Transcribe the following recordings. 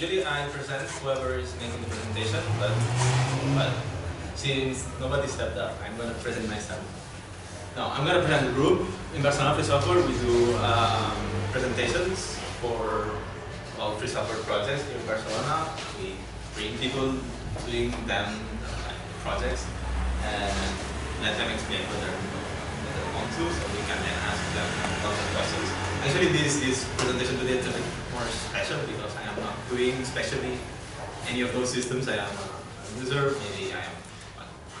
Usually I present whoever is making the presentation, but since nobody stepped up, I'm going to present myself. No, I'm going to present the group. In Barcelona Free Software, we do presentations for all free software projects here in Barcelona. We bring people doing them projects and let them explain what they want to, so we can then ask them lots of questions. Actually, this presentation today is a bit more special because I am not doing especially any of those systems. I am a user, maybe I am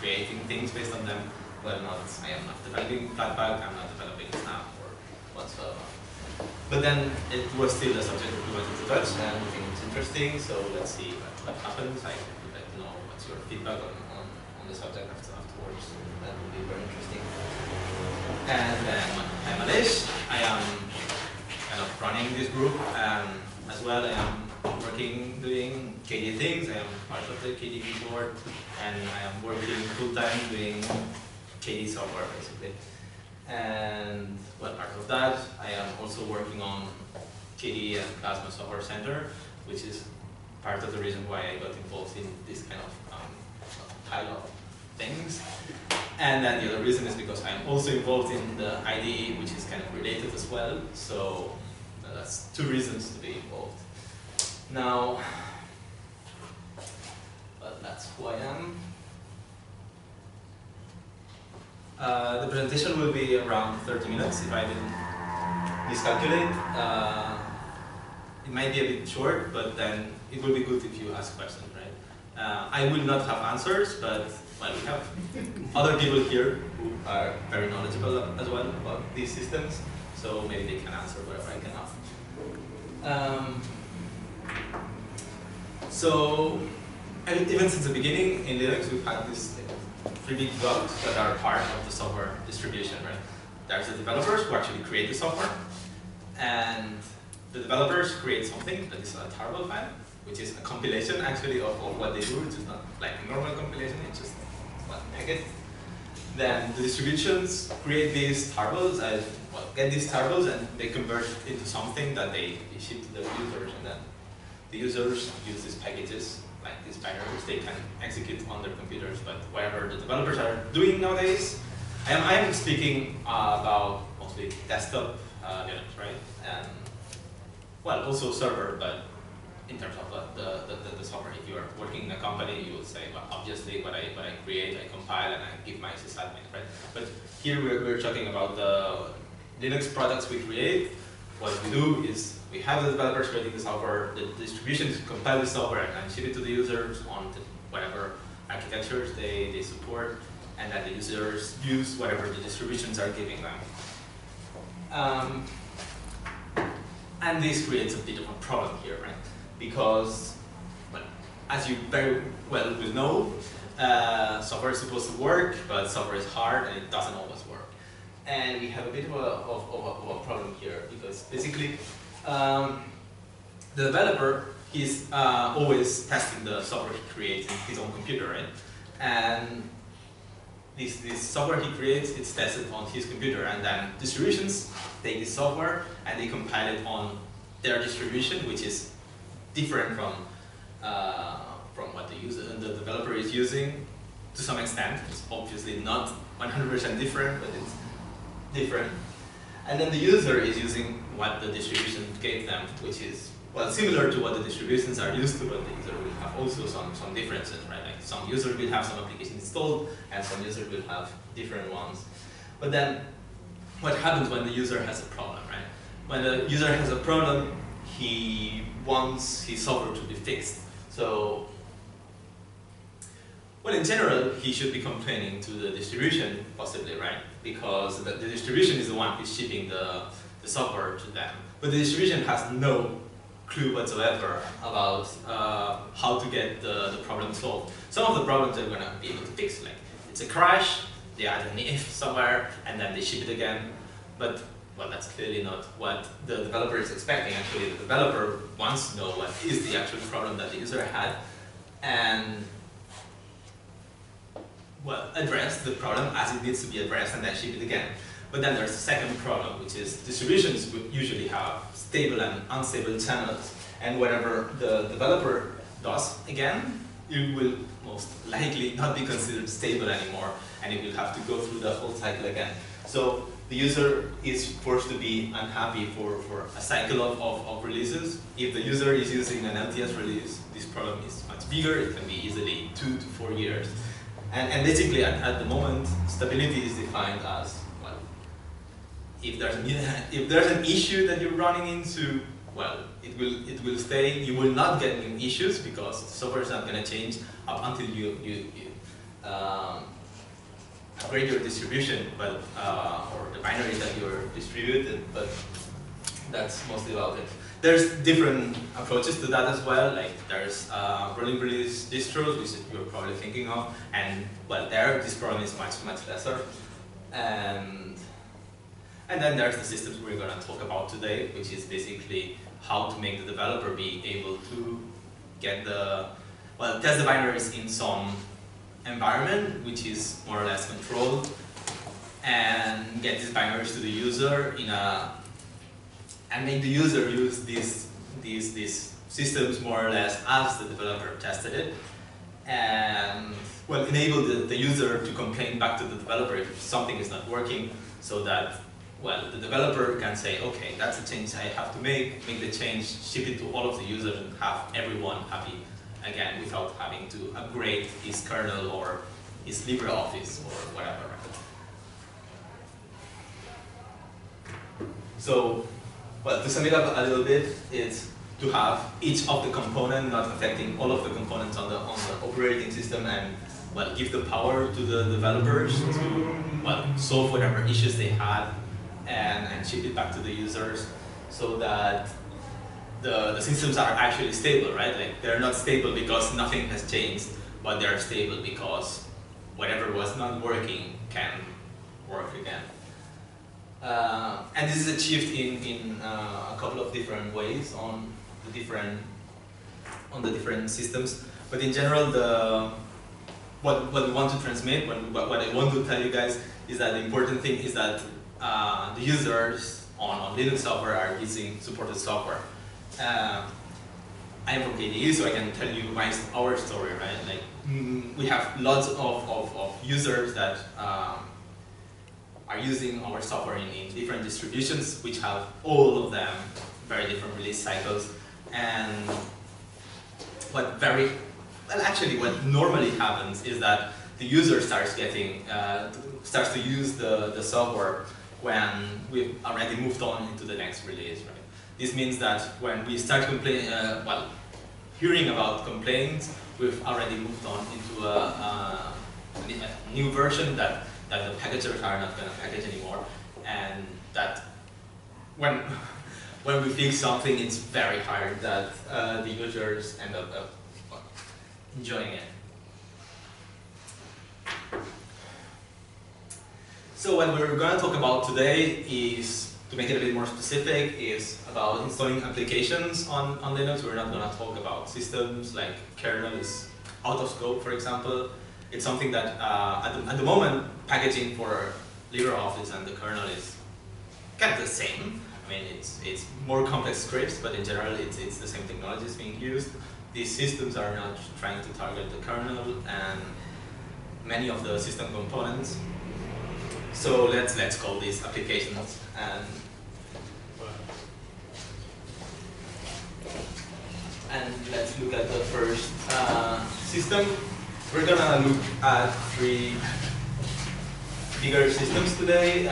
creating things based on them, but not, I am not developing Flatpak, I am not developing Snap or whatsoever. But then it was still a subject we wanted to touch and we think it's interesting, so let's see what happens. I would like to know what's your feedback on the subject afterwards. That would be very interesting. And I'm Aleix. I am kind of running this group. As well, I am working doing KDE things. I am part of the KDE board, and I am working full time doing KDE software basically. And well, part of that, I am also working on KDE and Plasma Software Center, which is part of the reason why I got involved in this kind of pile of things. And then the other reason is because I'm also involved in the IDE, which is kind of related as well. So that's two reasons to be involved. Now, well, that's who I am. The presentation will be around 30 minutes, if I didn't miscalculate. It might be a bit short, but then it will be good if you ask questions, right? I will not have answers, but well, we have other people here who are very knowledgeable as well about these systems, so maybe they can answer whatever I can ask. So, even since the beginning in Linux, we've had this three big blocks that are part of the software distribution, right? There's the developers who actually create the software, and the developers create something that is a tarball file, which is a compilation actually of what they do. It's just not like a normal compilation, it's just one packet. Then the distributions create these tarballs, and well, get these tarballs, and they convert it into something that they ship to the users, and then the users use these packages, like these binaries, they can execute on their computers. But whatever the developers are doing nowadays, I am speaking about mostly desktop units, right? And well, also server, but in terms of the software. If you are working in a company, you will say, well, obviously, what I create, I compile, and I give my sysadmin, right? But here we're talking about the Linux products we create. What we do is we have the developers creating the software, the distribution is compile the software and ship it to the users on whatever architectures they support, and then the users use whatever the distributions are giving them. And this creates a bit of a problem here, right? Because, well, as you very well will know, software is supposed to work, but software is hard and it doesn't always work. And we have a bit of a problem here, because basically, the developer is always testing the software he creates in his own computer, right? And this software he creates, it's tested on his computer, and then distributions take this software and they compile it on their distribution, which is different from what the developer is using to some extent. It's obviously not 100% different, but it's different. And then the user is using what the distribution gave them, which is, well, similar to what the distributions are used to, but the user will have also some differences, right? Like some users will have some applications installed, and some users will have different ones. But then, what happens when the user has a problem, right? When the user has a problem, he wants his software to be fixed. So, well, in general, he should be complaining to the distribution, possibly, right? Because the distribution is the one who's shipping the software to them. But the distribution has no clue whatsoever about how to get the problem solved. Some of the problems they're going to be able to fix, like it's a crash, they add an if somewhere, and then they ship it again. But, well, that's clearly not what the developer is expecting. Actually, the developer wants to know what is the actual problem that the user had, and, well, address the problem as it needs to be addressed and then ship it again. But then there's a second problem, which is distributions would usually have stable and unstable channels, and whatever the developer does, again, it will most likely not be considered stable anymore, and it will have to go through the whole cycle again. So the user is forced to be unhappy for a cycle of releases. If the user is using an LTS release, this problem is much bigger. It can be easily 2 to 4 years. And basically, at the moment, stability is defined as, well, if there's an issue that you're running into, well, it will stay. You will not get new issues because software is not going to change up until you upgrade your distribution, but or the binaries that you're distributed. But that's mostly about it. There's different approaches to that as well. Like there's rolling release distros, which you're probably thinking of, and well, there this problem is much lesser. And then there's the systems we're going to talk about today, which is basically how to make the developer be able to get the, well, test the binaries in some environment, which is more or less controlled, and get these binaries to the user in a, and make the user use these systems more or less as the developer tested it, and well, enable the user to complain back to the developer if something is not working, so that, well, the developer can say, okay, that's a change I have to make the change, ship it to all of the users, and have everyone happy again without having to upgrade his kernel or his LibreOffice or whatever. So, well, to sum it up a little bit, it's to have each of the components not affecting all of the components on the operating system, and well, give the power to the developers to, well, solve whatever issues they had, and ship it back to the users, so that the systems are actually stable, right? Like they're not stable because nothing has changed, but they're stable because whatever was not working can work again. And this is achieved in a couple of different ways on the different systems. But in general, what we want to transmit, what I want to tell you guys is that the important thing is that the users on Linux software are using supported software. I'm from KDE, so I can tell you our story, right? Like we have lots of users that are using our software in different distributions, which have all of them very different release cycles. And what normally happens is that the user starts to use the software when we've already moved on into the next release, right? This means that when we start hearing about complaints, we've already moved on into a new version that the packagers are not going to package anymore, and that when we fix something, it's very hard that the users end up enjoying it. So what we're going to talk about today is, to make it a bit more specific, is about installing applications on Linux. We're not going to talk about systems, like kernel is out of scope, for example. It's something that, at the moment, packaging for LibreOffice and the kernel is kind of the same. I mean, it's more complex scripts, but in general, it's the same technologies being used. These systems are not trying to target the kernel and many of the system components. So let's call these applications. And let's look at the first system. We're gonna look at three bigger systems today.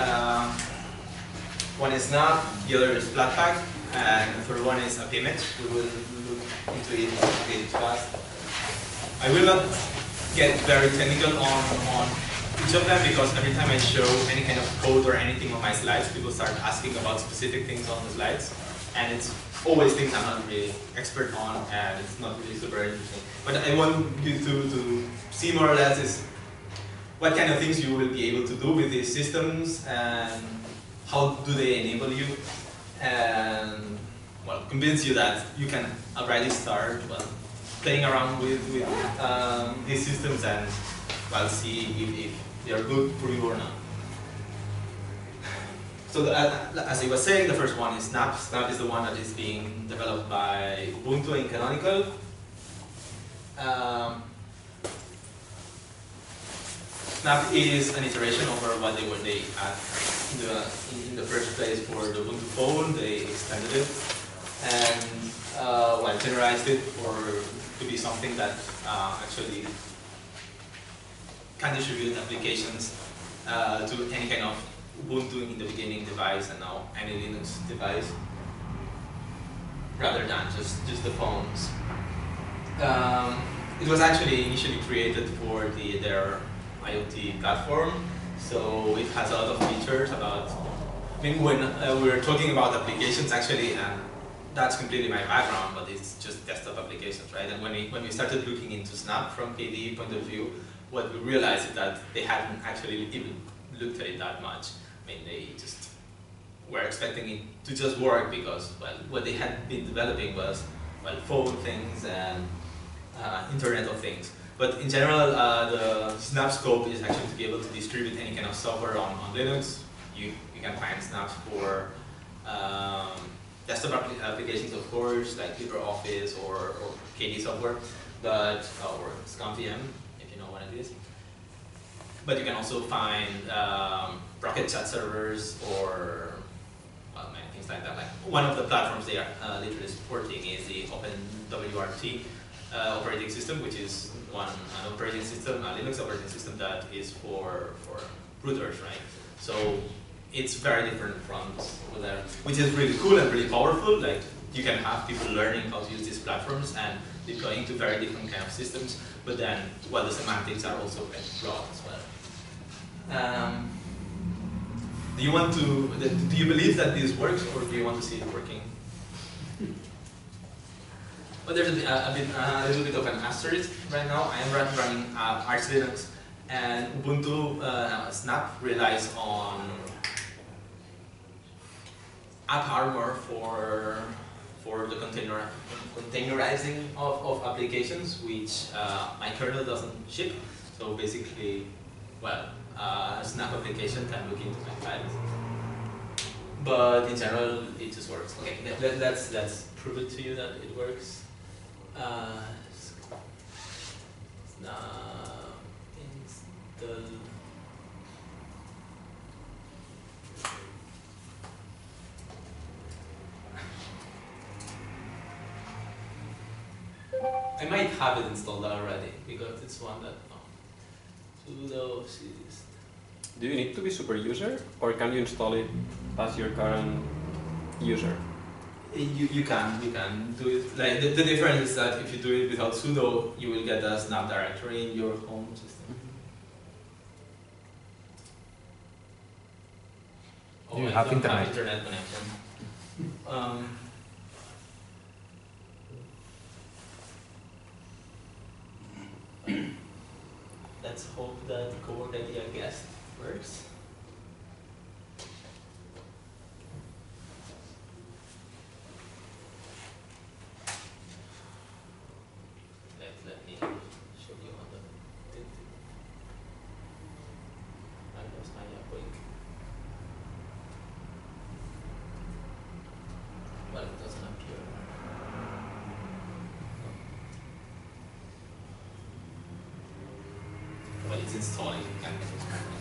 One is Snap, the other is Flatpak, and the third one is AppImage. We will look into it really fast. I will not get very technical on each of them, because every time I show any kind of code or anything on my slides, people start asking about specific things on the slides, and it's always things I'm not really expert on, and it's not really super interesting. But I want you to see more or less is what kind of things you will be able to do with these systems, and how do they enable you, and well, convince you that you can already start playing around with these systems, and well, see if they are good for you or not. So the, as I was saying, the first one is Snap. Snap is the one that is being developed by Ubuntu and Canonical. Snap is an iteration over what they were in the first place for the Ubuntu phone. They extended it and well, generalized it to be something that actually can distribute applications to any kind of Ubuntu in the beginning device and now any Linux device, rather than just the phones. It was actually initially created for their IoT platform, so it has a lot of features about. I mean, when we were talking about applications, actually, that's completely my background, but it's just desktop applications, right? And when we started looking into Snap from KDE point of view, what we realized is that they hadn't actually even looked at it that much. I mean, they just were expecting it to just work because, well, what they had been developing was, well, phone things and Internet of Things. But in general, the Snap scope is actually to be able to distribute any kind of software on Linux. You can find Snaps for desktop applications, of course, like LibreOffice or KDE software, but or ScummVM, if you know what it is. But you can also find Rocket Chat servers or well, many things like that. Like one of the platforms they are literally supporting is the OpenWRT. Operating system, which is an operating system, a Linux operating system that is for routers, right? So it's very different from there, which is really cool and really powerful. Like you can have people learning how to use these platforms and deploying to very different kind of systems. But then, well, the semantics are also quite broad as well. Do you believe that this works, or do you want to see it working? But there's a little bit of an asterisk right now. I am running Arch Linux, and Ubuntu Snap relies on AppArmor for the containerizing of applications, which my kernel doesn't ship. So basically, well, a Snap application can look into my files. But in general, it just works. Okay, let's prove it to you that it works. Install. I might have it installed already because it's one that sudo sys. Do you need to be super user, or can you install it as your current user? You can do it. Like the difference is that if you do it without sudo, you will get a Snap directory in your home system. Oh, you have internet connection. Let's hope that Cowork ID, I guess, works. Installing.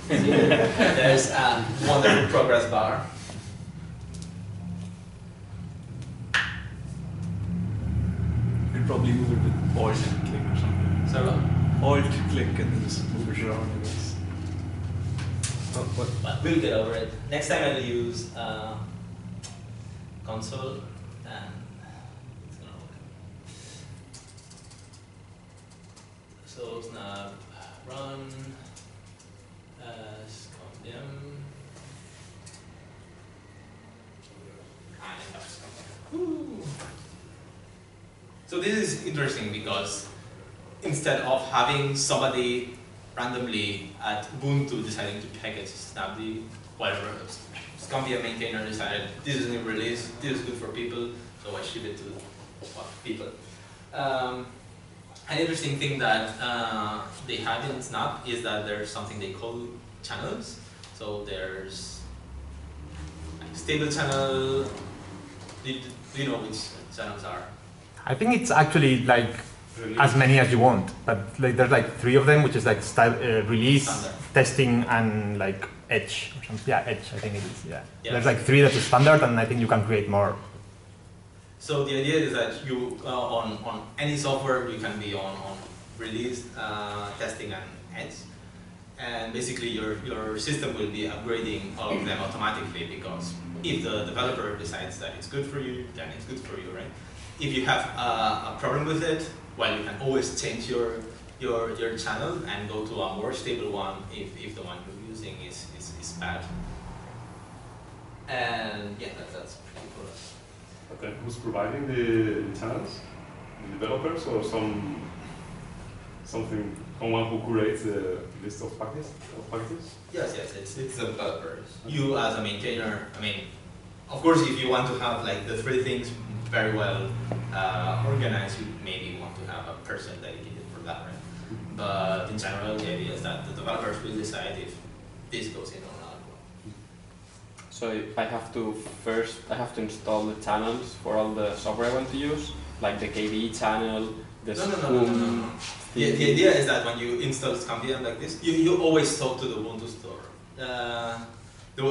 There's a wonderful progress bar. You probably move it with alt click or something. Sorry? Alt click and then just move it around. But we'll get over it. Next time I'll use console. So this is interesting because instead of having somebody randomly at Ubuntu deciding to package Snap, whatever ScummVM maintainer decided this is a new release, this is good for people, so I ship it to people. An interesting thing that they have in Snap is that there's something they call channels. So there's stable channel, do you know which channels are? I think it's actually like release. As many as you want, but like, there's like 3 of them, which is like style, release, standard, testing, and like edge or something. Yeah, edge, I think it is. Yeah, yeah. There's like 3 that's standard, and I think you can create more. So the idea is that you on any software you can be on release, testing, and edge, and basically your system will be upgrading all of them automatically, because if the developer decides that it's good for you, then it's good for you, right? If you have a problem with it, well, you can always change your channel and go to a more stable one if the one you're using is bad. And yeah, that's pretty cool. Okay, who's providing the channels? The developers or someone who curates the list of packages? Yes, it's the developers. You as a maintainer, I mean, of course, if you want to have like the 3 things very well organized, you maybe want to have a person dedicated for that, right? But in general, the idea is that the developers will decide if this goes in or not. So if I have to first install the channels for all the software I want to use, like the KDE channel, the ScummVM. The idea is that when you install ScummVM like this, you always talk to the Ubuntu store. The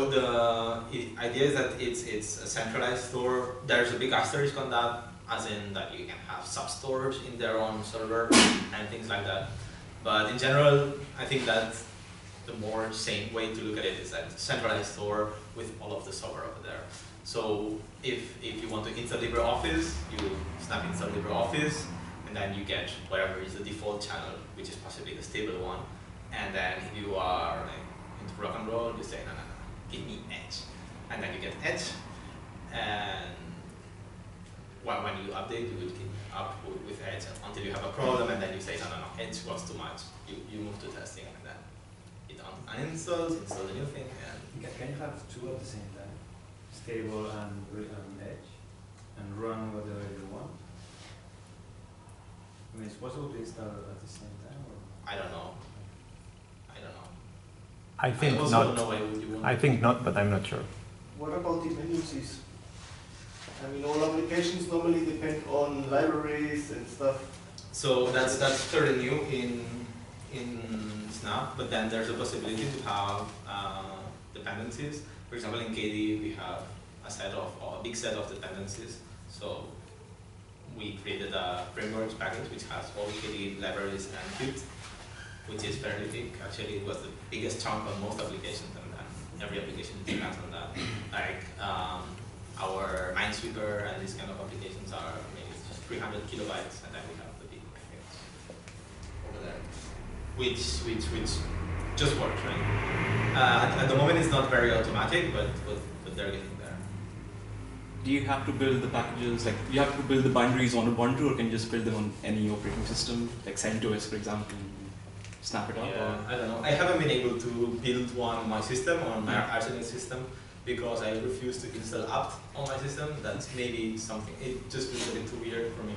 idea is that it's a centralized store. There's a big asterisk on that, as in that you can have sub-stores in their own server and things like that. But in general, I think that the more sane way to look at it is that it's a centralized store with all of the software over there. So if you want to install LibreOffice, you snap install LibreOffice, and then you get whatever is the default channel, which is possibly the stable one. And then if you are like, into rock and roll, you say, no, no, no, give me Edge. And then you get Edge. And when you update, you will keep up with Edge until you have a problem, and then you say, no, no, no, Edge was too much. You move to testing, and then it uninstalls, installs a new thing. Can you have 2 at the same time? Stable and Edge? And run whatever you want? I mean, it's possible to install at the same time? Or? I don't know. I think not, but I'm not sure. What about dependencies? I mean, all applications normally depend on libraries and stuff. So that's fairly new in Snap, but then there's a possibility to have dependencies. For example, in KDE we have a big set of dependencies. So we created a frameworks package which has all KDE libraries and Qt, which is fairly big. Actually, it was the biggest chunk on most applications, and every application depends on that. Like our Minesweeper and these kind of applications are maybe just 300 kilobytes, and then we have the big package over there, which just works, right? At the moment, it's not very automatic, but they're getting there. Do you have to build the packages? Like, do you have to build the binaries on Ubuntu, or can you just build them on any operating system, like CentOS, for example? Snap it up? Yeah, I don't know. I haven't been able to build one on my system, on my Arch system, because I refuse to install apt on my system. That's maybe something, it just feels a bit too weird for me.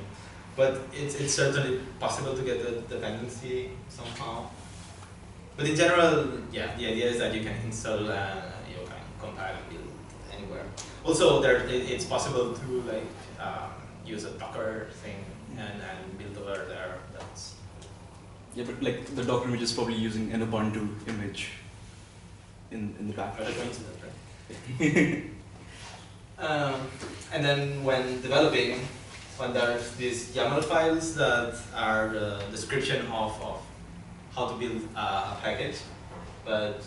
But it's certainly possible to get the dependency somehow. But in general, yeah, the idea is that you can install and you can compile and build anywhere. Also, it's possible to like use a Docker thing and build over there. Yeah, but like the Docker image is probably using an Ubuntu image in the back. Right? And then when developing, when there's these YAML files that are the description of how to build a package, but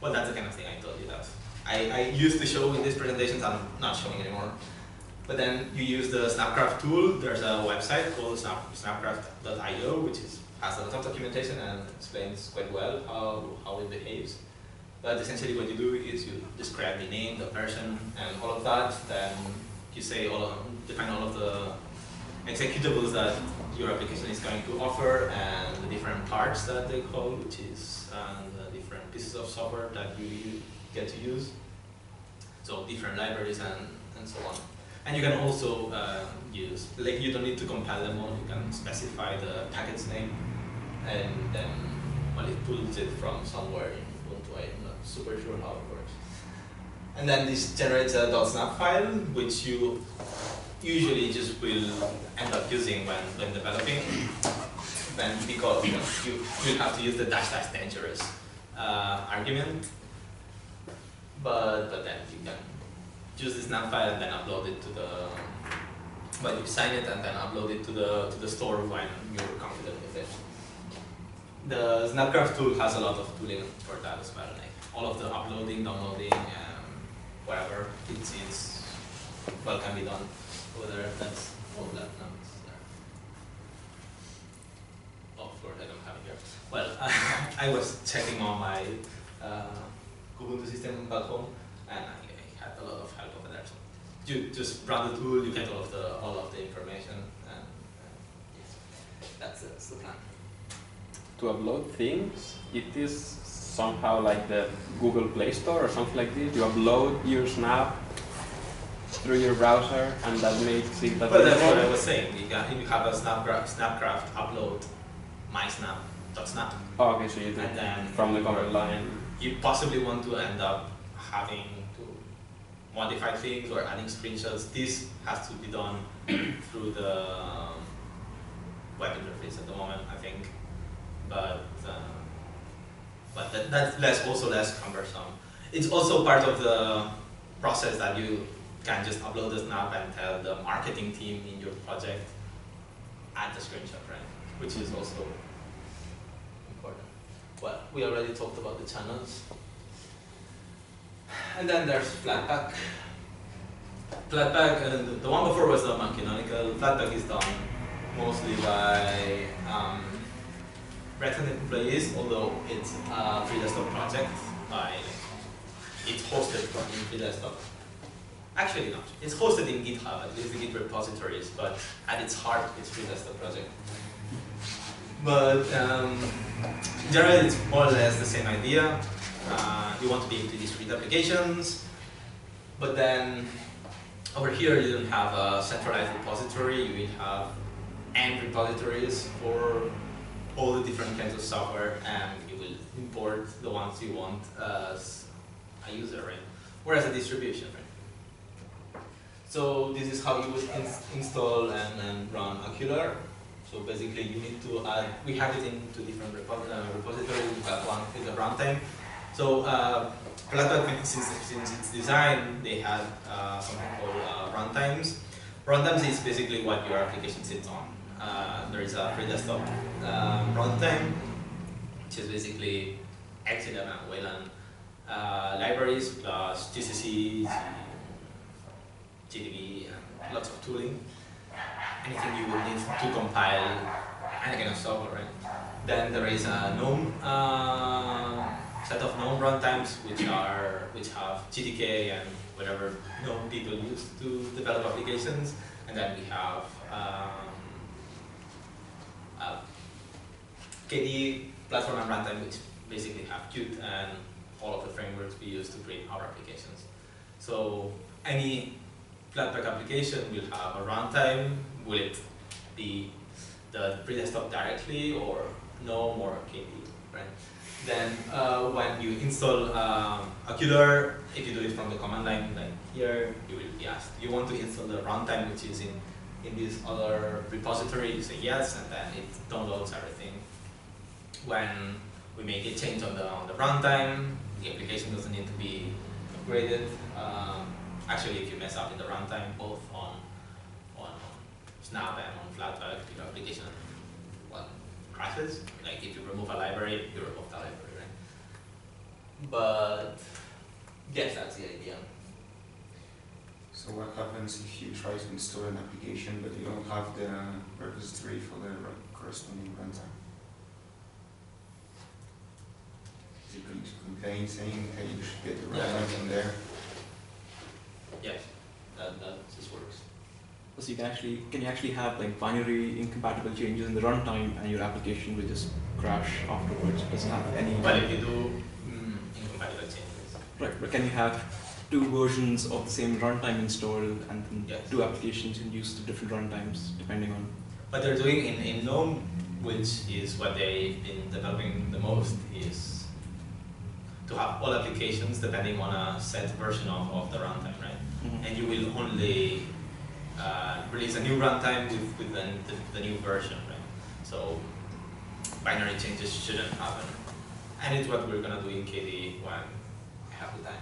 well, that's the kind of thing I told you that I used to show in these presentations. I'm not showing anymore. But then you use the Snapcraft tool. There's a website called snapcraft.io, which has a lot of documentation and explains quite well how it behaves. But essentially what you do is you describe the name, the version, and all of that. Then you say define all of the executables that your application is going to offer and the different parts that they call, which is the different pieces of software that you get to use. So different libraries and so on. And you can also use, like you don't need to compile them all, you can specify the package name and then well, it pulls it from somewhere in Ubuntu. I'm not super sure how it works. and then this generator.snap file, which you usually just will end up using when developing, then because you have to use the # dangerous argument, but then you can use the snap file and then upload it to the, you sign it and then upload it to the store when you're confident with it. The Snapcraft tool has a lot of tooling for that as well, like all of the uploading, downloading, whatever it's well can be done over there. That's all that comes there. Oh, of course I don't have it here. Well, I was checking on my Kubuntu system back home, and I had a lot of help over there. So you just run the tool, you get all of the information, and yes, that's the plan. To upload things, it is somehow like the Google Play Store or something like this. You upload your Snap through your browser, and that makes it that. But that's what I was saying. You have a Snapcraft upload mysnap.snap. Oh, okay, so you do and from the command line. You possibly want to end up having to modify things or adding screenshots. This has to be done through the web interface at the moment, I think. But that's also less cumbersome. It's also part of the process that you can just upload the snap and tell the marketing team in your project, add the screenshot, right? Which is also important. Well, we already talked about the channels. And then there's Flatpak. Flatpak, and the one before was done by Canonical. Flatpak is done mostly by Red Hat employees, although it's a Free Desktop project, it's hosted in Free Desktop. Actually not, it's hosted in GitHub, at least the Git repositories, but at its heart, it's Free Desktop project. But in general, it's more or less the same idea. You want to be able to distribute applications, but then over here you don't have a centralized repository, you will have AMP repositories for all the different kinds of software, and you will import the ones you want as a user, right? Or as a distribution, right? So this is how you would install and run Ocular. So basically you need to add, we have it in 2 different repositories, we have one is a runtime. So Flatpak, since its design, they had something called runtimes. Runtimes is basically what your application sits on. There is a Free Desktop runtime, which is basically XML and Wayland libraries plus GCC, GDB, and lots of tooling. Anything you would need to compile any kind of software, right? Then there is a GNOME set of GNOME runtimes, which have GTK and whatever GNOME people use to develop applications, and then we have. KDE platform and runtime, which basically have Qt and all of the frameworks we use to create our applications. So any Flatpak application will have a runtime. Will it be the Free Desktop directly or GNOME or KDE, right? Then when you install Ocular, if you do it from the command line, like here, you will be asked, you want to install the runtime which is in this other repository, you say yes, and then it downloads everything. When we make a change on the runtime, the application doesn't need to be upgraded. Actually, if you mess up in the runtime, both on Snap and on Flatpak, your application crashes. Like if you remove a library, you remove the library, right? But yes, that's the idea. So what happens if you try to install an application but you don't have the repository for the corresponding runtime? You're going to complain saying, hey, you should get the runtime from there? Yes, that just works. So you can you actually have like binary incompatible changes in the runtime and your application will just crash afterwards? It doesn't have any... Well, if you do incompatible changes. Right, but can you have 2 versions of the same runtime installed and then two applications can use the different runtimes depending on... What they're doing in GNOME, which is what they've been developing the most, is to have all applications depending on a set version of the runtime, right? Mm-hmm. And you will only release a new runtime with the new version, right? So binary changes shouldn't happen. And it's what we're going to do in KDE when I have the time.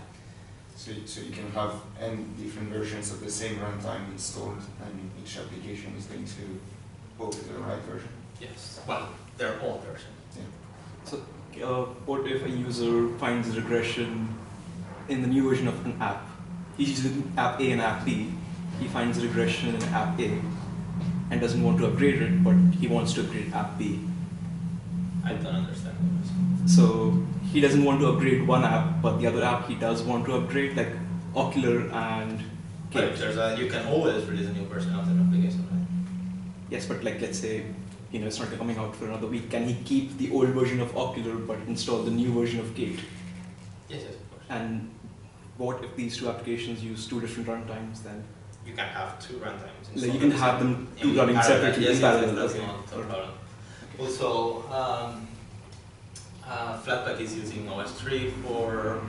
So you can have n different versions of the same runtime installed, and each application is going to go to the right version? Yes. Well, they're all versions. Yeah. So what if a user finds regression in the new version of an app? He's using app A and app B. He finds regression in app A and doesn't want to upgrade it, but he wants to upgrade app B. I don't understand that. So he doesn't want to upgrade one app, but the other app he does want to upgrade, like Ocular and Kate. You can always release a new version of an application, right? Yes, but like let's say, you know, it's not coming out for another week. Can he keep the old version of Ocular but install the new version of Kate? Yes, yes, of course. And what if these two applications use two different runtimes then? You can have two runtimes. Like you can have them two running separately. Yes, yes, that's not a problem. Also, Flatpak is using OS3 for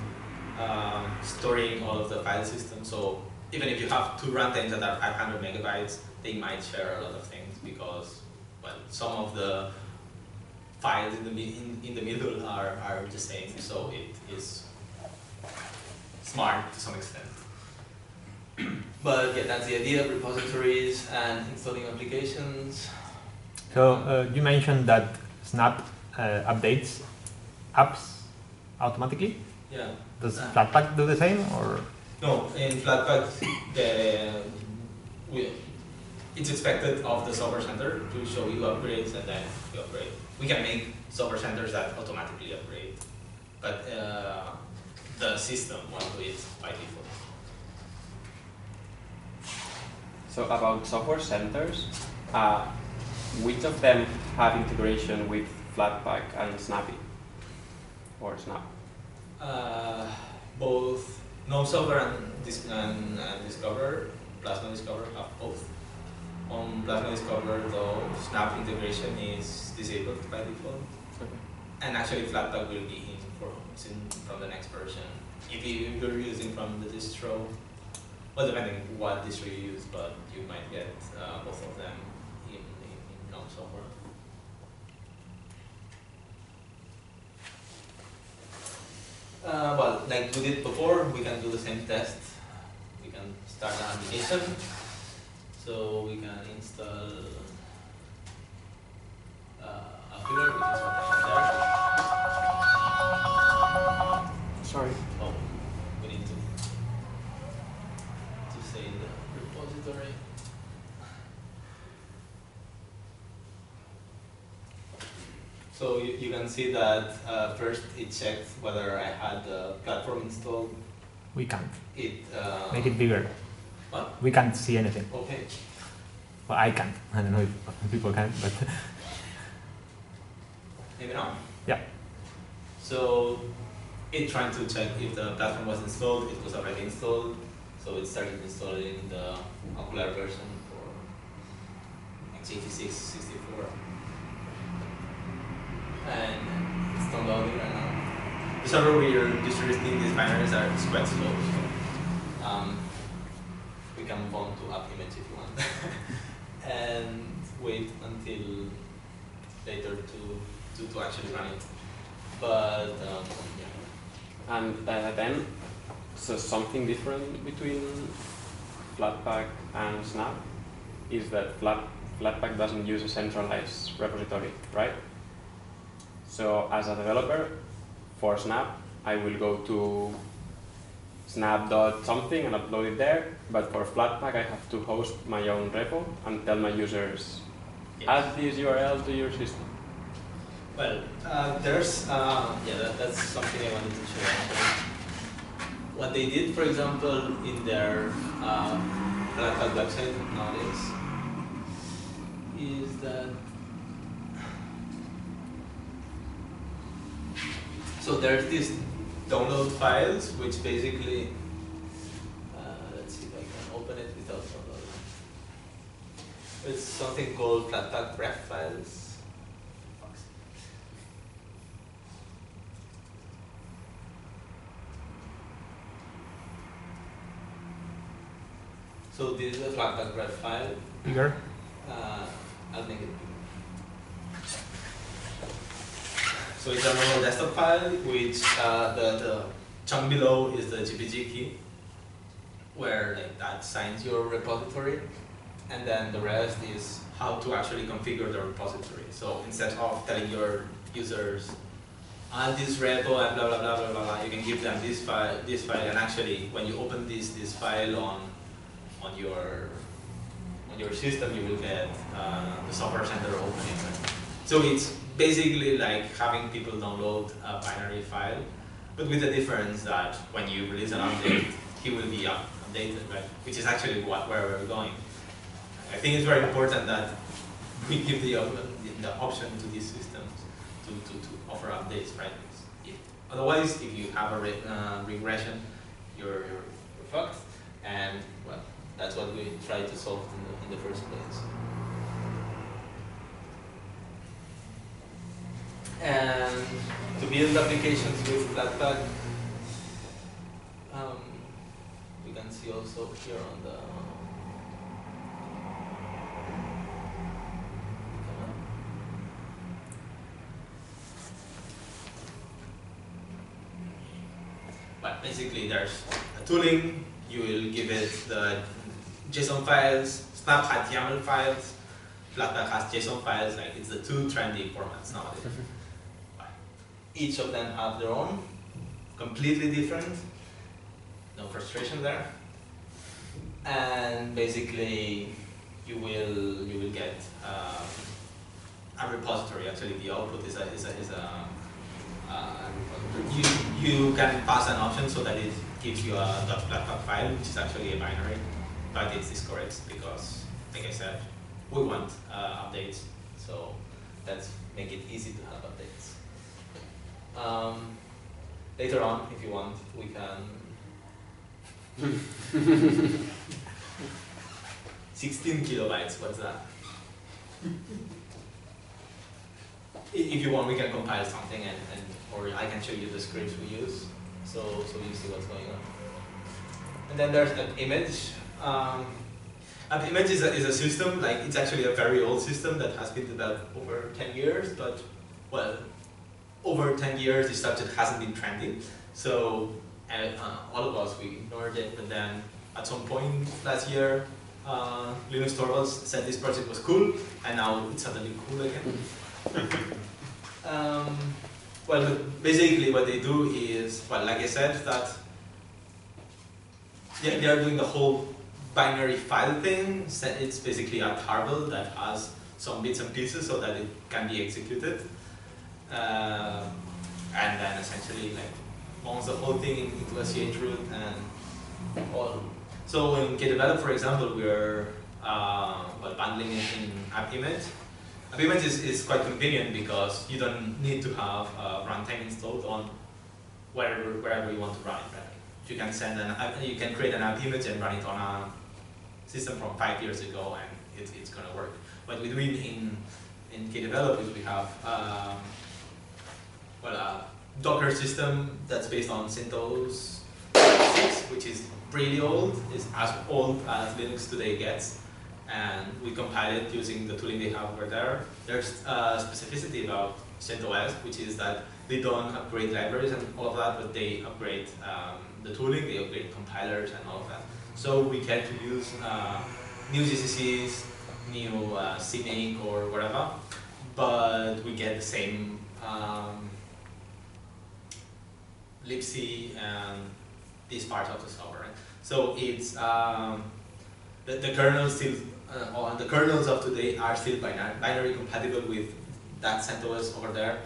storing all of the file system. So even if you have two runtimes that are 500 megabytes, they might share a lot of things because, well, some of the files in the middle are the same. So it is smart to some extent. But yeah, that's the idea of repositories and installing applications. So you mentioned that Snap updates apps automatically. Yeah. Does Flatpak do the same, or? No, in Flatpak, it's expected of the software center to show you upgrades, and then you upgrade. We can make software centers that automatically upgrade, but the system won't do it by default. So about software centers, which of them have integration with Flatpak and Snappy, or Snap? Both GNOME Software and Discover, Plasma Discover have both. On Plasma Discover, though, Snap integration is disabled by default, okay. And actually Flatpak will be in from the next version. If you're using from the distro, well, depending on what distro you use, but you might get both of them in GNOME Software. Well, like we did before, we can do the same test. We can start an application. So we can install Akular, which is what I have there. Sorry. Oh, we need to say the repository. So you can see that first it checked whether I had the platform installed. We can't. Make it bigger. What? We can't see anything. Okay. Well, I can't. I don't know if people can, but maybe not. Yeah. So it tried to check if the platform was installed. It was already installed, so it started installing the Ocular version for x86, 64. And it's not loading right now. The server we are distributing these binaries are quite slow, so we can move on to AppImage if you want. And wait until later to actually run it. But yeah. And then, so something different between Flatpak and Snap is that Flatpak doesn't use a centralized repository, right? So as a developer, for Snap, I will go to snap.something and upload it there. But for Flatpak, I have to host my own repo and tell my users, add this URL to your system. Well, there's, yeah, that's something I wanted to show. What they did, for example, in their Flatpak website nowadays is that. So there's these download files, which basically, let's see if I can open it without downloading. It's something called Flatpak ref files. So this is a Flatpak graph file. Bigger? I'll make it bigger. So it's a normal desktop file, which the chunk below is the GPG key, where like that signs your repository, and then the rest is how to actually configure the repository. So instead of telling your users, add this repo and blah blah blah blah blah, you can give them this file, and actually when you open this file on your system, you will get the software center opening. So it's basically like having people download a binary file, but with the difference that when you release an update, it will be updated, right? Which is actually where we're going. I think it's very important that we give the option to these systems to offer updates, right? Otherwise, if you have a regression, you're fucked. And well, that's what we try to solve in the first place. And to build applications with Flatpak, you can see also here on the. But basically, there's a tooling. You will give it the JSON files. Snap has YAML files. Flatpak has JSON files. Like it's the two trendy formats nowadays. Each of them have their own, completely different. No frustration there. And basically, you will get a repository. Actually, the output is a repository. You can pass an option so that it gives you a .flatpak file, which is actually a binary, but it's discouraged because, like I said, we want updates. So let's make it easy to have updates. Later on, if you want, we can. 16 kilobytes, what's that? If you want, we can compile something, and or I can show you the scripts we use, so you see what's going on. And then there's AppImage. AppImage is a system, like it's actually a very old system that has been developed over 10 years, but well, over 10 years this subject hasn't been trending, so all of us, we ignored it, but then at some point last year, Linus Torvalds said this project was cool, and now it's suddenly cool again. Well, basically what they do is, well, like I said, that they are doing the whole binary file thing. It's basically a tarball that has some bits and pieces so that it can be executed, and then essentially like owns the whole thing into a CH root and all. So in KDevelop, for example, we're bundling it in AppImage. AppImage is quite convenient because you don't need to have runtime installed on wherever you want to run it. Right? You can create an AppImage and run it on a system from 5 years ago, and it's gonna work. What we do in KDevelop is we have Docker system that's based on CentOS 6, which is pretty old. It's as old as Linux today gets, and we compile it using the tooling they have over there. There's a specificity about CentOS, which is that they don't upgrade libraries and all of that, but they upgrade the tooling, they upgrade compilers and all of that. So we get to use new GCCs, new CMake or whatever, but we get the same libc and this part of the software. Right? So it's the kernels still the kernels of today are still binary compatible with that CentOS over there,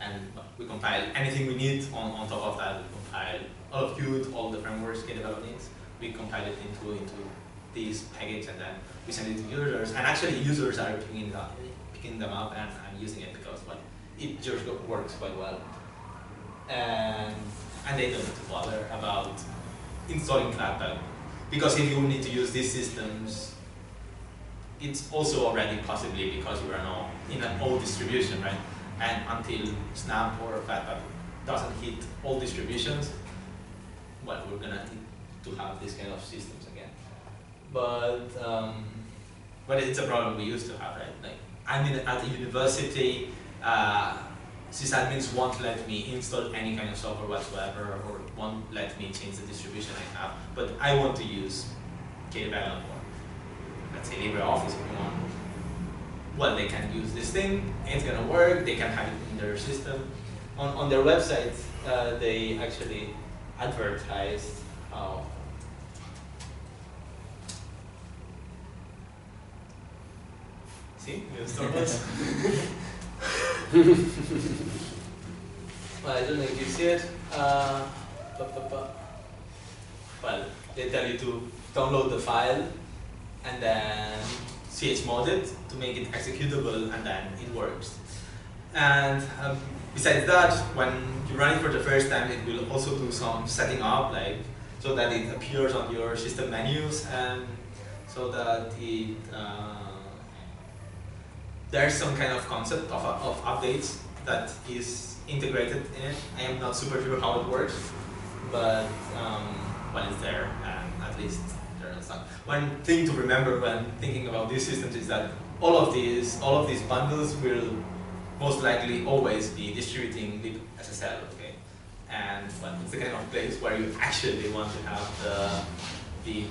and we compile anything we need on top of that. We compile all of Qt, all the frameworks KDevelop needs. We compile it into this package, and then we send it to users. And actually, users are picking them up, and I'm using it because it just works quite well. And they don't need to bother about installing Flatpak, because if you need to use these systems, it's also already possibly because you are now in an old distribution, right? And until Snap or Flatpak doesn't hit all distributions, well, we're gonna need to have these kind of systems again. But it's a problem we used to have, right? Like, I mean, at university, sysadmins won't let me install any kind of software whatsoever, or won't let me change the distribution I have. But I want to use KDevelop, or let's say LibreOffice if you want. Well, they can use this thing, it's gonna work, they can have it in their system. On their website, they actually advertised how well, I don't know if you see it. Well, they tell you to download the file and then chmod it to make it executable, and then it works. And besides that, when you run it for the first time, it will also do some setting up, like so that it appears on your system menus, and so that it. There's some kind of concept of updates that is integrated in it. I am not super sure how it works, but well, it's there, and at least there is some. One thing to remember when thinking about these systems is that all of these bundles will most likely always be distributing libSSL, okay? And well, it's the kind of place where you actually want to have the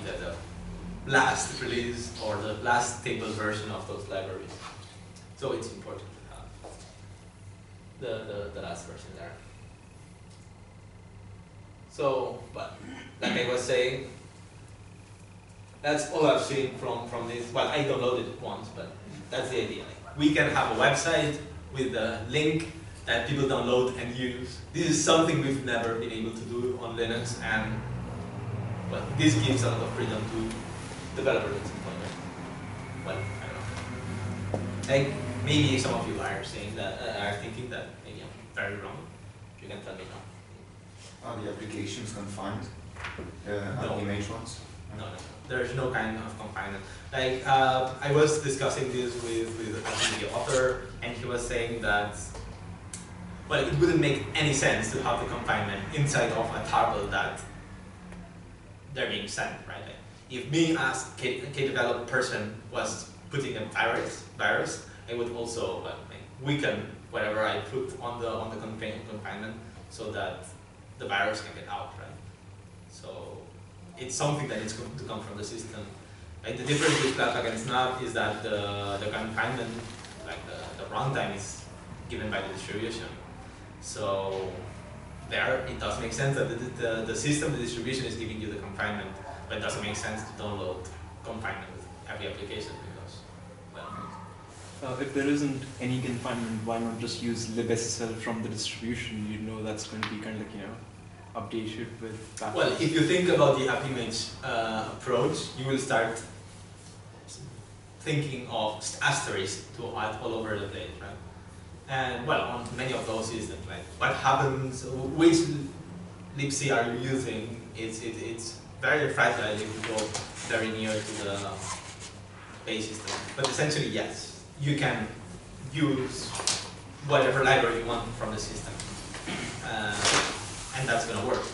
last release or the last stable version of those libraries. So it's important to have the last version there. So, but like I was saying, that's all I've seen from this. Well, I downloaded it once, but that's the idea. Like, we can have a website with a link that people download and use. This is something we've never been able to do on Linux, and well, this gives a lot of freedom to developers at some point. Well, I don't know. Like, maybe some of you are saying that, are thinking that maybe I'm very wrong. You can tell me now. Are the applications confined? No. The image ones? No, no. There's no kind of confinement. Like, I was discussing this with the author, and he was saying that, well, it wouldn't make any sense to have the confinement inside of a tuple that they're being sent, right? Like, if me as a KDevelop person was putting a virus, I would also weaken whatever I put on the confinement so that the virus can get out, right? So it's something that is going to come from the system. Like, the difference with Flatpak and Snap is that the confinement, like the runtime, is given by the distribution. So there, it does make sense that the system, the distribution, is giving you the confinement, but it doesn't make sense to download confinement with every application. If there isn't any confinement, why not just use libSSL from the distribution? You know that's going to be kind of like, you know, updated with that. Well, if you think about the AppImage approach, you will start thinking of asterisks to add all over the place, right? And well, on many of those systems, like what happens, which libc are you using? It's very fragile if you go very near to the base system. But essentially, yes. You can use whatever library you want from the system, and that's going to work.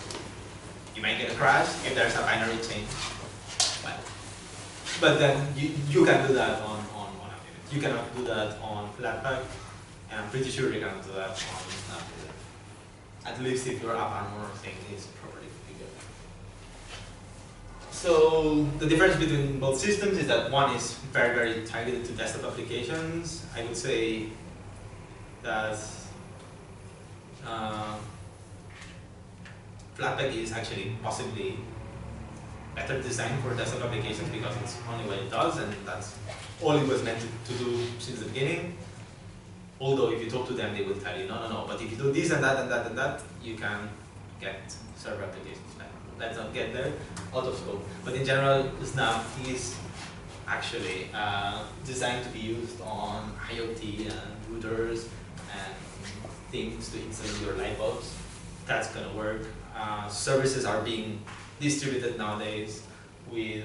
You might get a crash if there's a binary change, but then you can do that on AppImage. You cannot do that on Flatpak, and I'm pretty sure you cannot do that on Snap. At least if your AppArmor thing is properly configured. So the difference between both systems is that one is very, very targeted to desktop applications. I would say that Flatpak is actually possibly better designed for desktop applications because it's only what it does, and that's all it was meant to do since the beginning. Although if you talk to them, they will tell you, no, no, no, but if you do this and that and that and that, you can get server applications. Let's not get there, out of scope. But in general, Snap is actually designed to be used on IoT and routers and things to install your light bulbs. That's going to work. Services are being distributed nowadays with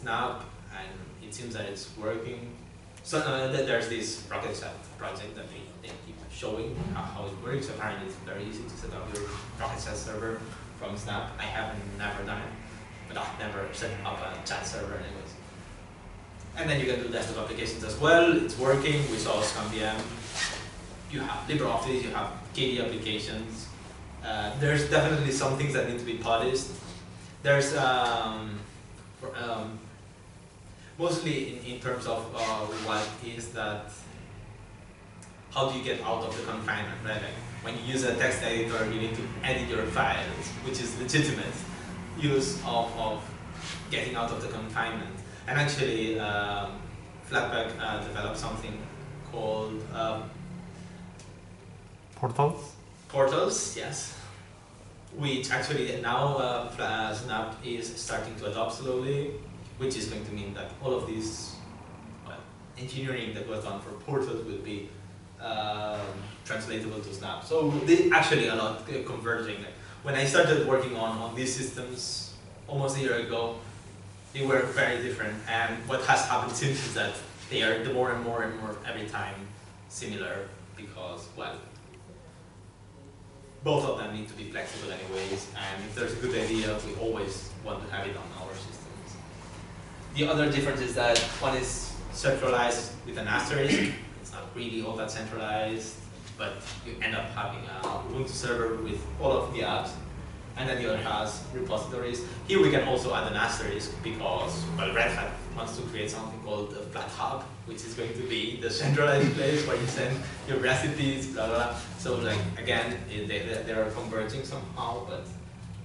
Snap, and it seems that it's working. So there's this Rocket Chat project that they keep showing how it works. Apparently, it's very easy to set up your Rocket Chat server from Snap. I have never done it. but I've never set up a chat server anyways. And then you can do desktop applications as well. It's working. We saw ScummVM. You have LibreOffice. You have KDE applications. There's definitely some things that need to be polished. There's mostly in terms of what is that, how do you get out of the confinement, right? Like when you use a text editor, you need to edit your files, which is legitimate use of getting out of the confinement. And actually, Flatpak developed something called Portals. Portals, yes. Which actually now Snap is starting to adopt slowly, which is going to mean that all of this engineering that was done for Portals will be translatable to Snap. So there's actually a lot converging. Like, when I started working on these systems almost a year ago, they were very different, and what has happened since is that they are the more and more every time similar because, well, both of them need to be flexible anyways, and if there's a good idea, we always want to have it on our systems. The other difference is that one is centralized with an asterisk. It's not really all that centralized, but you end up having a Ubuntu server with all of the apps. And then the other has repositories. Here we can also add an asterisk because, well, Red Hat wants to create something called the Flathub, which is going to be the centralized place where you send your recipes, blah, blah, blah. So, like, again, they are converging somehow, but,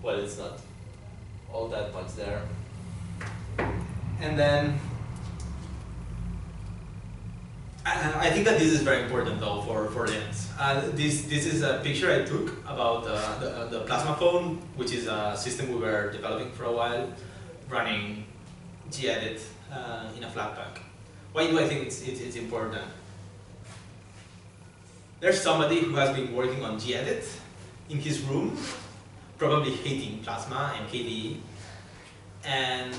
well, it's not all that much there. And then, I think that this is very important though for Linux. This is a picture I took about the Plasma phone, which is a system we were developing for a while, running Gedit in a Flatpak. Why do I think it's important? There's somebody who has been working on Gedit in his room, probably hating Plasma and KDE, and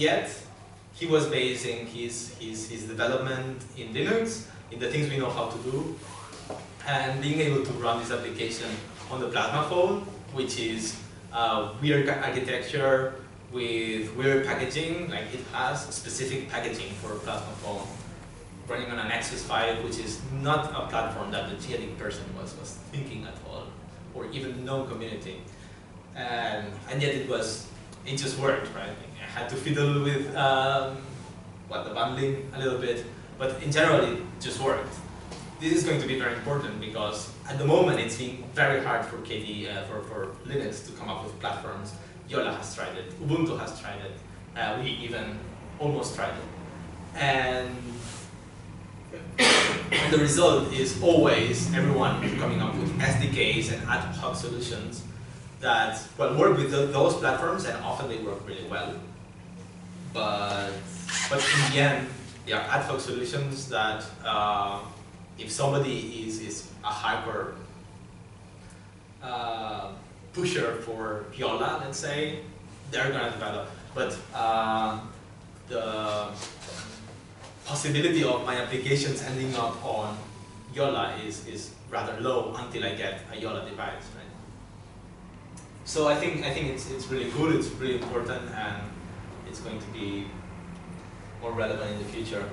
yet he was basing his development in Linux, in the things we know how to do, and being able to run this application on the Plasma phone, which is weird architecture with weird packaging. Like, it has specific packaging for Plasma phone, running on an Nexus 5, which is not a platform that the Gedit person was thinking at all, or even no community, and yet it just worked, right? I had to fiddle with the bundling a little bit, but in general it just worked. This is going to be very important because at the moment it's being very hard for KDE, for Linux to come up with platforms. Jolla has tried it, Ubuntu has tried it, we even almost tried it. And the result is always everyone coming up with SDKs and ad hoc solutions that, well, work with those platforms, and often they work really well. But in the end, they are ad hoc solutions that if somebody is a hyper pusher for Jolla, let's say, they're going to develop. But the possibility of my applications ending up on Jolla is rather low until I get a Jolla device, right? So I think it's really cool, it's really important, and it's going to be more relevant in the future.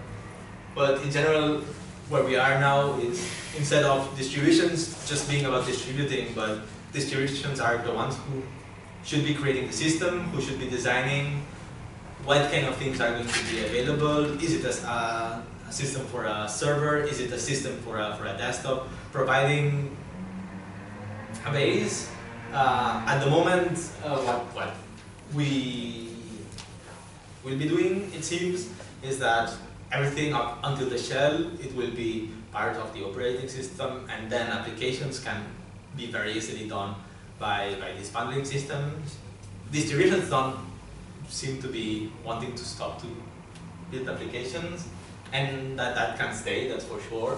But in general, where we are now is, instead of distributions just being about distributing, but distributions are the ones who should be creating the system, who should be designing, what kind of things are going to be available, is it a system for a server, is it a system for a desktop, providing a base. At the moment, what we will be doing, it seems, is that everything up until the shell, it will be part of the operating system, and then applications can be very easily done by these bundling systems. Distributions don't seem to be wanting to stop to build applications, and that can stay, that's for sure.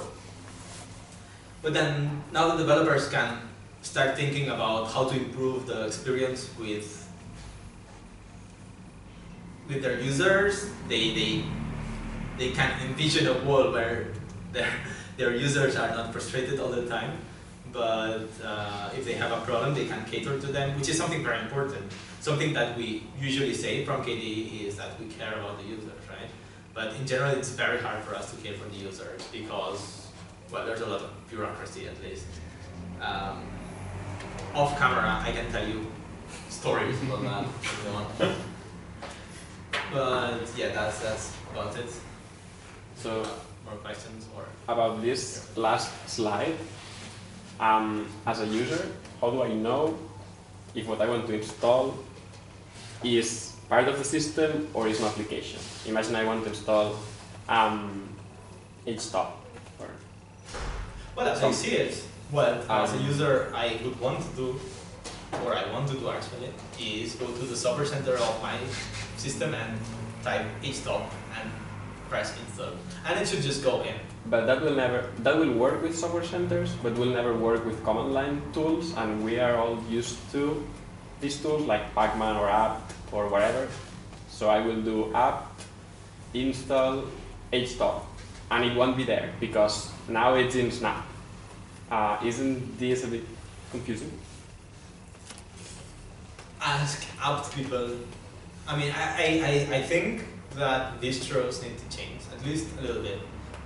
But then, now the developers can start thinking about how to improve the experience with their users. They can envision a world where their users are not frustrated all the time, but if they have a problem, they can cater to them, which is something very important. Something that we usually say from KDE is that we care about the users, right? But in general, it's very hard for us to care for the users because, well, there's a lot of bureaucracy, at least. Off camera, I can tell you stories about that if you want. But yeah, that's about it. So more questions or about this last slide. As a user, how do I know if what I want to install is part of the system or is an application? Imagine I want to install HTOP. Well, as I see it, what as a user I would want to do, or I want to do actually, is go to the software center of my system and type HTOP and press install, and it should just go in. But that will work with software centers, but will never work with command line tools, and we are all used to these tools like Pacman or apt or whatever. So I will do apt install HTOP, and it won't be there because now it's in Snap. Isn't this a bit confusing? Ask apt people. I mean, I think that distros need to change, at least a little bit,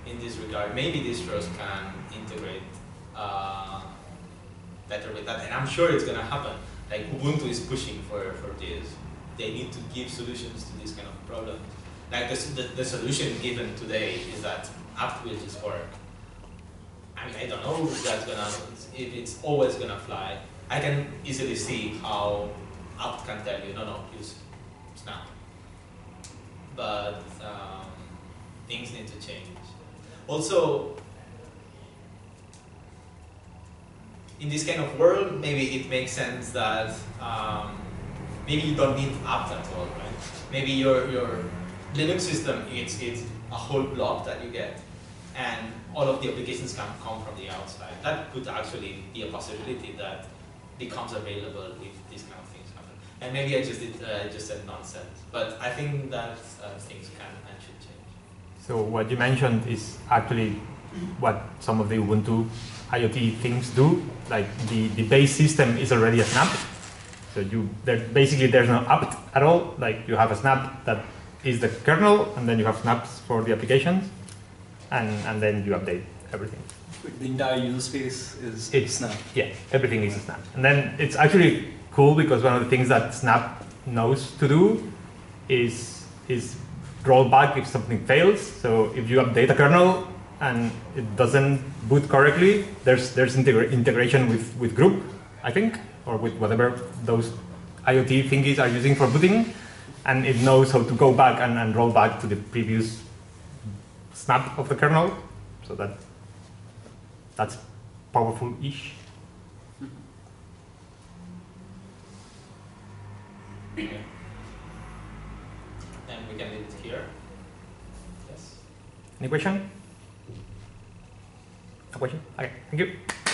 in this regard. Maybe distros can integrate better with that, and I'm sure it's going to happen. Like, Ubuntu is pushing for this. They need to give solutions to this kind of problem. Like, the solution given today is that apt will just work. I mean, I don't know if that's going to, if it's always going to fly. I can easily see how apt can tell you, no, use Snap. But things need to change. Also, in this kind of world, maybe it makes sense that maybe you don't need apt at all, right? Maybe your Linux system, it's a whole blob that you get, and all of the applications can come from the outside. That could actually be a possibility that becomes available if these kind of things happen. And maybe I just said nonsense, but I think that things can and should change. So what you mentioned is actually what some of the Ubuntu IoT things do. Like the base system is already a snap, so there's no apt at all. Like you have a snap that is the kernel, and then you have snaps for the applications, and then you update everything. The entire user space is snap. Yeah, everything is a snap. And then it's actually cool because one of the things that snap knows to do is roll back if something fails. So if you update a kernel and it doesn't boot correctly, there's integration with group, I think, or with whatever those IoT thingies are using for booting, and it knows how to go back and roll back to the previous snap of the kernel. So that's powerful-ish. Yeah. And we can leave it here. Yes. Any question? Okay, thank you.